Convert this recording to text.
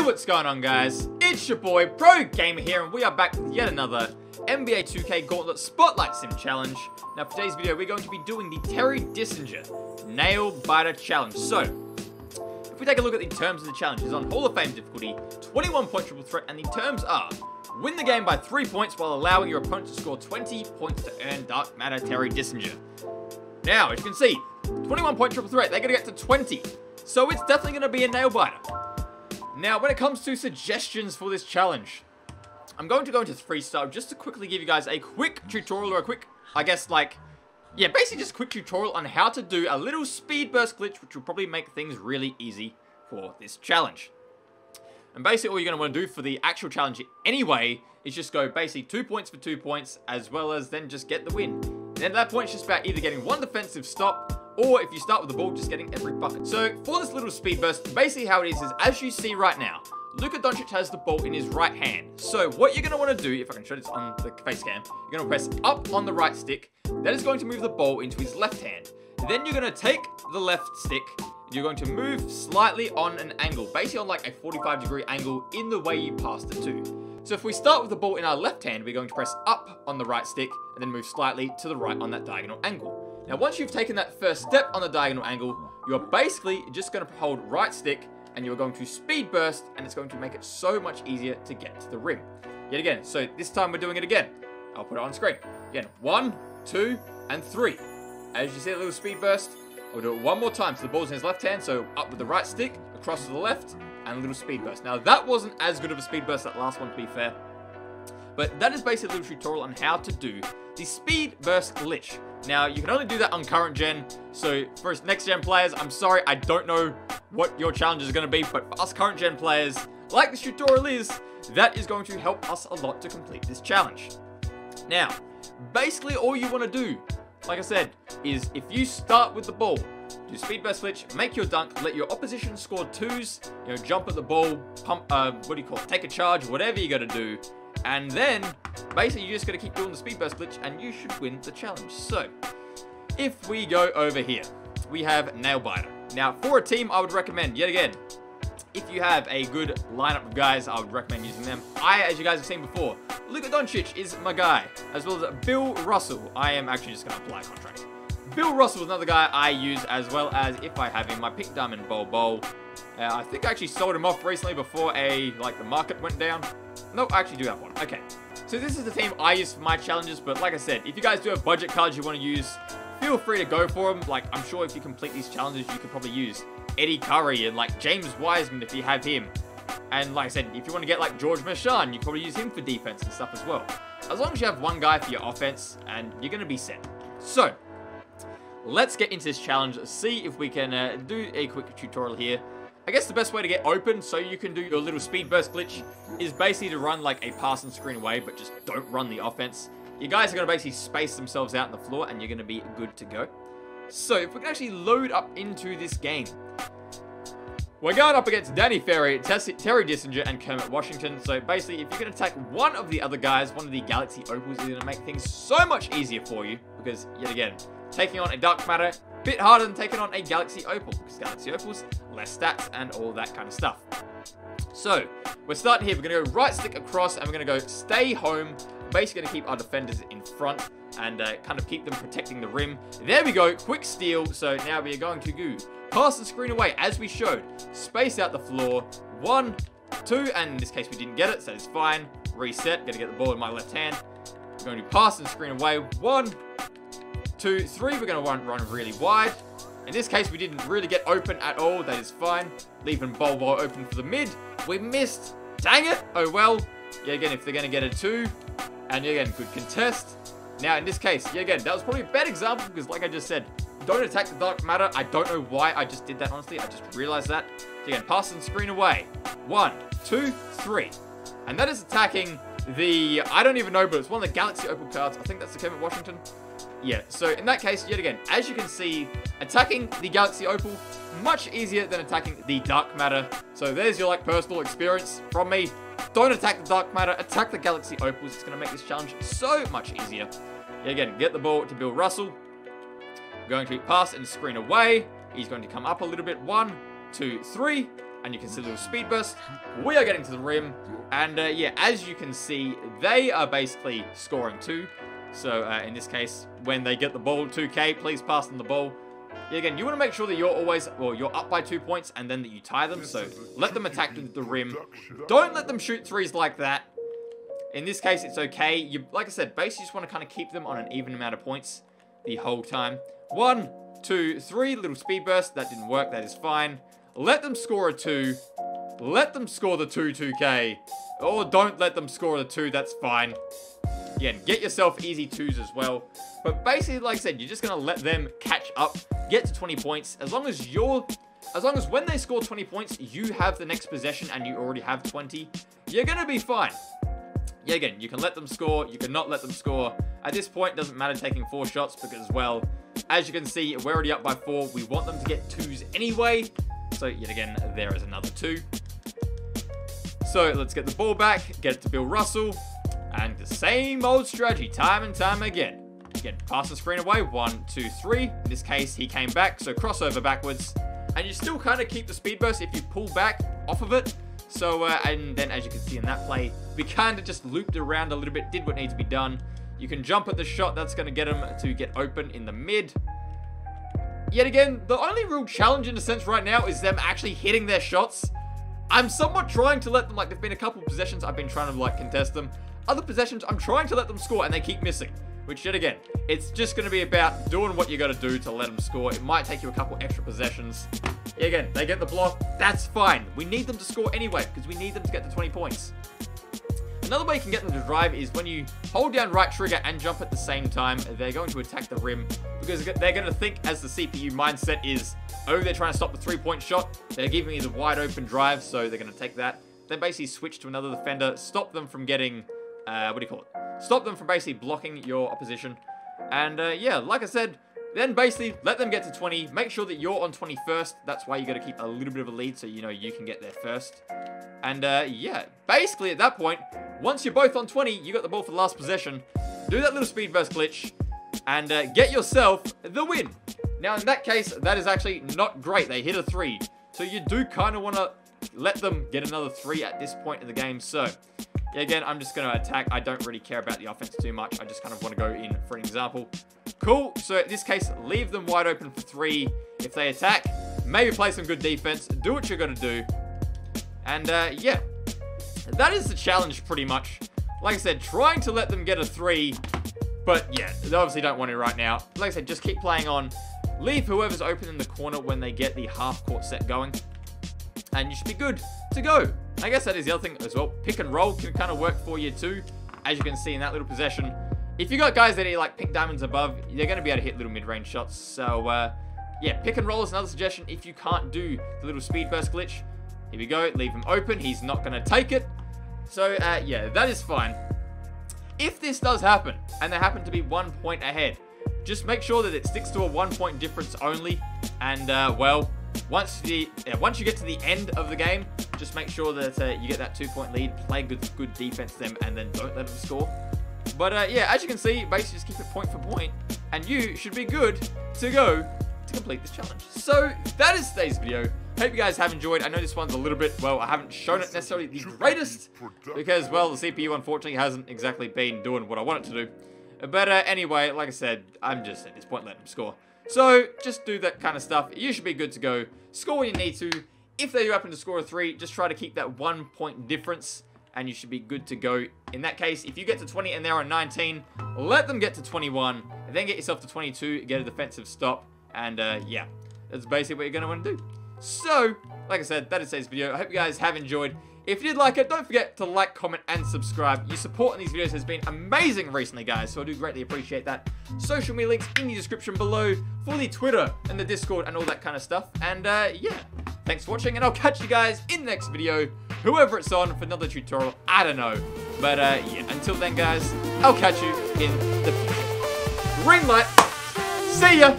Hey, what's going on, guys? It's your boy Pro Gamer here, and we are back with yet another NBA 2K Gauntlet Spotlight Sim Challenge. Now, for today's video, we're going to be doing the Terry Dischinger Nail Biter Challenge. So, if we take a look at the terms of the challenge, it's on Hall of Fame difficulty, 21-point triple threat, and the terms are: win the game by 3 points while allowing your opponent to score 20 points to earn Dark Matter Terry Dischinger. Now, as you can see, 21-point triple threat, they're going to get to 20, so it's definitely going to be a nail biter. Now, when it comes to suggestions for this challenge, I'm going to go into freestyle just to quickly give you guys a quick tutorial, or a quick, I guess, like, yeah, basically just a quick tutorial on how to do a little speed burst glitch, which will probably make things really easy for this challenge. And basically, all you're going to want to do for the actual challenge anyway is just go basically 2 points for 2 points, as well as then just get the win. And at that point, it's just about either getting one defensive stop, or if you start with the ball, just getting every bucket. So for this little speed burst, basically how it is as you see right now, Luka Doncic has the ball in his right hand. So what you're going to want to do, if I can show this on the face cam, you're going to press up on the right stick. That is going to move the ball into his left hand. Then you're going to take the left stick, and you're going to move slightly on an angle, basically on like a 45-degree angle in the way you passed it to. So if we start with the ball in our left hand, we're going to press up on the right stick and then move slightly to the right on that diagonal angle. Now, once you've taken that first step on the diagonal angle, you're basically just going to hold right stick and you're going to speed burst, and it's going to make it so much easier to get to the rim. Yet again, so this time we're doing it again. I'll put it on screen. Again, 1, 2, and 3. As you see the little speed burst, I'll do it one more time. So the ball's in his left hand, so up with the right stick, across to the left, and a little speed burst. Now, that wasn't as good of a speed burst, that last one, to be fair. But that is basically a little tutorial on how to do the speed burst glitch. Now, you can only do that on current gen, so for us next gen players, I'm sorry, I don't know what your challenge is going to be, but for us current gen players, like this tutorial is, that is going to help us a lot to complete this challenge. Now, basically all you want to do, like I said, is if you start with the ball, do speed burst glitch, make your dunk, let your opposition score twos, you know, jump at the ball, pump, take a charge, whatever you got to do. And then, basically, you just got to keep doing the speed burst glitch, and you should win the challenge. So, if we go over here, we have Nail Biter. Now, for a team, I would recommend, yet again, if you have a good lineup of guys, I would recommend using them. As you guys have seen before, Luka Doncic is my guy, as well as Bill Russell. I am actually just going to apply a contract. Bill Russell is another guy I use, as well as, if I have him, my Pink Diamond Bol Bol. I think I actually sold him off recently before the market went down. No, I actually do have one. Okay. So this is the team I use for my challenges, but like I said, if you guys do have budget cards you want to use, feel free to go for them. Like, I'm sure if you complete these challenges, you could probably use Eddie Curry and, like, James Wiseman if you have him. And like I said, if you want to get, like, George Mikan, you could probably use him for defense and stuff as well. As long as you have one guy for your offense, and you're going to be set. So, let's get into this challenge, see if we can do a quick tutorial here. I guess the best way to get open so you can do your little speed burst glitch is basically to run like a pass and screen away, but just don't run the offense. You guys are going to basically space themselves out on the floor, and you're going to be good to go. So if we can actually load up into this game. We're going up against Danny Ferry, Terry Dischinger, and Kermit Washington. So basically, if you can attack one of the other guys, one of the Galaxy Opals, is going to make things so much easier for you. Because, yet again, taking on a Dark Matter, bit harder than taking on a Galaxy Opal, because Galaxy Opals, less stats and all that kind of stuff. So, we're starting here, we're going to go right stick across, and we're going to go stay home, basically going to keep our defenders in front, and kind of keep them protecting the rim. There we go, quick steal, so now we are going to go pass the screen away, as we showed, space out the floor, 1, 2, and in this case we didn't get it, so it's fine, reset, going to get the ball in my left hand, we're going to pass and screen away, 1, 2, 3, we're going to run really wide. In this case, we didn't really get open at all. That is fine. Leaving Bol Bol open for the mid. We missed. Dang it. Oh, well. Yeah, again, if they're going to get a 2. And, yeah, again, good contest. Now, in this case, yeah, again, that was probably a bad example because, like I just said, don't attack the Dark Matter. I don't know why I just did that, honestly. I just realized that. So, again, pass and screen away. 1, 2, 3. And that is attacking the... I don't even know, but it's one of the Galaxy Opal cards. I think that's the Kevin Washington. Yeah, so in that case, yet again, as you can see, attacking the Galaxy Opal, much easier than attacking the Dark Matter. So there's your, like, personal experience from me. Don't attack the Dark Matter, attack the Galaxy Opals. It's going to make this challenge so much easier. Yet again, get the ball to Bill Russell. Going to pass and screen away. He's going to come up a little bit. 1, 2, 3. and you can see the little speed burst. We are getting to the rim, and yeah, as you can see, they are basically scoring two. So in this case, when they get the ball, 2K, please pass them the ball. Yeah, again, you want to make sure that you're always, well, you're up by 2 points and then that you tie them. So let them attack the rim. Don't let them shoot threes like that. In this case, it's okay. You, like I said, basically just want to kind of keep them on an even amount of points the whole time. 1, 2, 3, little speed burst. That didn't work. That is fine. Let them score a two. Let them score the two 2K. Or don't let them score the two. That's fine. Yeah, and get yourself easy twos as well. But basically, like I said, you're just going to let them catch up, get to 20 points. As long as you're, as long as when they score 20 points, you have the next possession and you already have 20, you're going to be fine. Yeah, again, you can let them score. You can not let them score. At this point, it doesn't matter taking 4 shots because, well, as you can see, we're already up by 4. We want them to get 2s anyway. So, yet again, there is another 2. So, let's get the ball back, get it to Bill Russell. And the same old strategy, time and time again. Again, pass the screen away. 1, 2, 3. In this case, he came back, so crossover backwards. And you still kind of keep the speed burst if you pull back off of it. So, and then as you can see in that play, we kind of just looped around a little bit, did what needs to be done. You can jump at the shot. That's going to get him to get open in the mid. Yet again, the only real challenge in a sense right now is them actually hitting their shots. I'm somewhat trying to let them, like, there've been a couple of possessions I've been trying to, like, contest them. Other possessions, I'm trying to let them score and they keep missing. Which, yet again, it's just going to be about doing what you got to do to let them score. It might take you a couple extra possessions. Again, they get the block. That's fine. We need them to score anyway because we need them to get to 20 points. Another way you can get them to drive is when you hold down right trigger and jump at the same time. They're going to attack the rim because they're going to think, as the CPU mindset is, oh, they're trying to stop the three-point shot. They're giving you the wide-open drive, so they're going to take that. Then basically switch to another defender, stop them from getting... Stop them from basically blocking your opposition. And yeah, like I said, then basically let them get to 20. Make sure that you're on 20 first. That's why you got to keep a little bit of a lead so you know you can get there first. And yeah, basically at that point, once you're both on 20, you got the ball for the last possession. Do that little speed burst glitch and get yourself the win. Now in that case, that is actually not great. They hit a 3. So you do kind of want to let them get another 3 at this point in the game. So... yeah, again, I'm just going to attack. I don't really care about the offense too much. I just kind of want to go in for an example. Cool. So, in this case, leave them wide open for 3. If they attack, maybe play some good defense. Do what you're going to do. And, yeah. That is the challenge, pretty much. Like I said, trying to let them get a 3. But, yeah, they obviously don't want it right now. Like I said, just keep playing on. Leave whoever's open in the corner when they get the half-court set going. And you should be good to go. I guess that is the other thing as well. Pick and roll can kind of work for you too, as you can see in that little possession. If you got guys that are like pink diamonds above, they're going to be able to hit little mid-range shots. So, yeah, pick and roll is another suggestion if you can't do the little speed burst glitch. Here we go. Leave him open. He's not going to take it. So, yeah, that is fine. If this does happen, and they happen to be 1 point ahead, just make sure that it sticks to a 1 point difference only. And, well... Once you get to the end of the game, just make sure that you get that 2 point lead, play good defense to them, and then don't let them score. But yeah, as you can see, basically just keep it point for point, and you should be good to go to complete this challenge. So that is today's video. Hope you guys have enjoyed. I know this one's a little bit, well, I haven't shown it necessarily the greatest, because, well, the CPU unfortunately hasn't exactly been doing what I want it to do. But anyway, like I said, I'm just at this point letting them score. So, just do that kind of stuff. You should be good to go. Score when you need to. If they do happen to score a 3, just try to keep that 1 point difference. And you should be good to go. In that case, if you get to 20 and they're on 19, let them get to 21. And then get yourself to 22, get a defensive stop. And, yeah. That's basically what you're going to want to do. So, like I said, that is today's video. I hope you guys have enjoyed. If you did like it, don't forget to like, comment, and subscribe. Your support in these videos has been amazing recently, guys, so I do greatly appreciate that. Social media links in the description below for the Twitter and the Discord and all that kind of stuff. And, yeah, thanks for watching, and I'll catch you guys in the next video, whoever it's on, for another tutorial. I don't know. But, yeah, until then, guys, I'll catch you in the... green light. See ya!